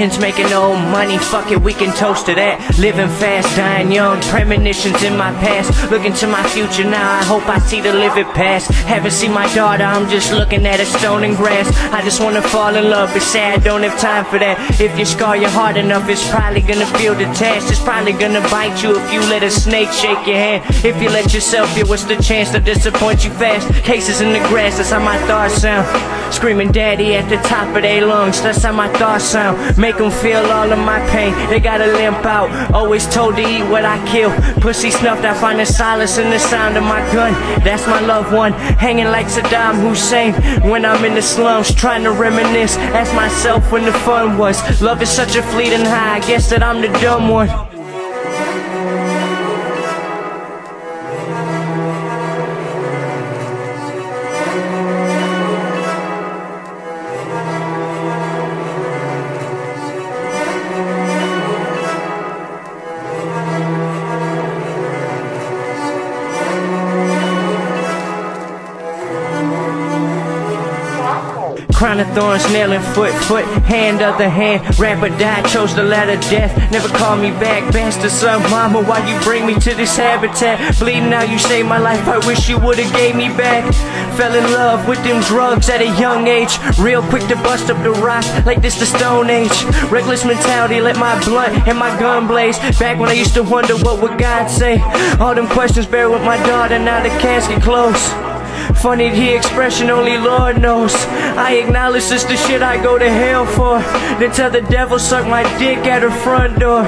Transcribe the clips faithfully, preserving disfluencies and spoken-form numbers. millions making no money, fuck it, we can toast to that. Living fast, dying young, premonitions in my past. Looking to my future now, I hope I see the livid past. Haven't seen my daughter, I'm just looking at a stone and grass. I just wanna fall in love, but sad, don't have time for that. If you scar your heart enough, it's probably gonna feel detached. It's probably gonna bite you if you let a snake shake your hand. If you let yourself get, what's the chance to disappoint you fast? Cases in the grass, that's how my thoughts sound. Screaming daddy at the top of their lungs, that's how my thoughts sound. Make them feel all of my pain, they gotta limp out. Always told to eat what I kill, pussy snuffed, I find a solace in the sound of my gun. That's my loved one, hanging like Saddam Hussein. When I'm in the slums, trying to reminisce, ask myself when the fun was. Love is such a fleeting high, I guess that I'm the dumb one. Crown of thorns, nail and foot, foot, hand other hand. Rap or die, chose the latter death. Never call me back, bastard son, mama, why you bring me to this habitat? Bleeding out, you saved my life, I wish you would've gave me back. Fell in love with them drugs at a young age. Real quick to bust up the rock, like this the Stone Age. Reckless mentality, let my blunt and my gun blaze. Back when I used to wonder what would God say. All them questions buried with my daughter, now the casket closed. Funny the expression, only Lord knows. I acknowledge this the shit I go to hell for. Then tell the devil suck my dick at her front door.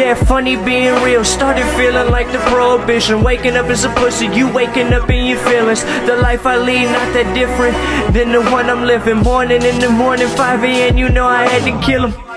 Yeah, funny being real, started feeling like the prohibition. Waking up as a pussy, you waking up in your feelings. The life I lead not that different than the one I'm living. Morning in the morning, five A M, you know I had to kill him.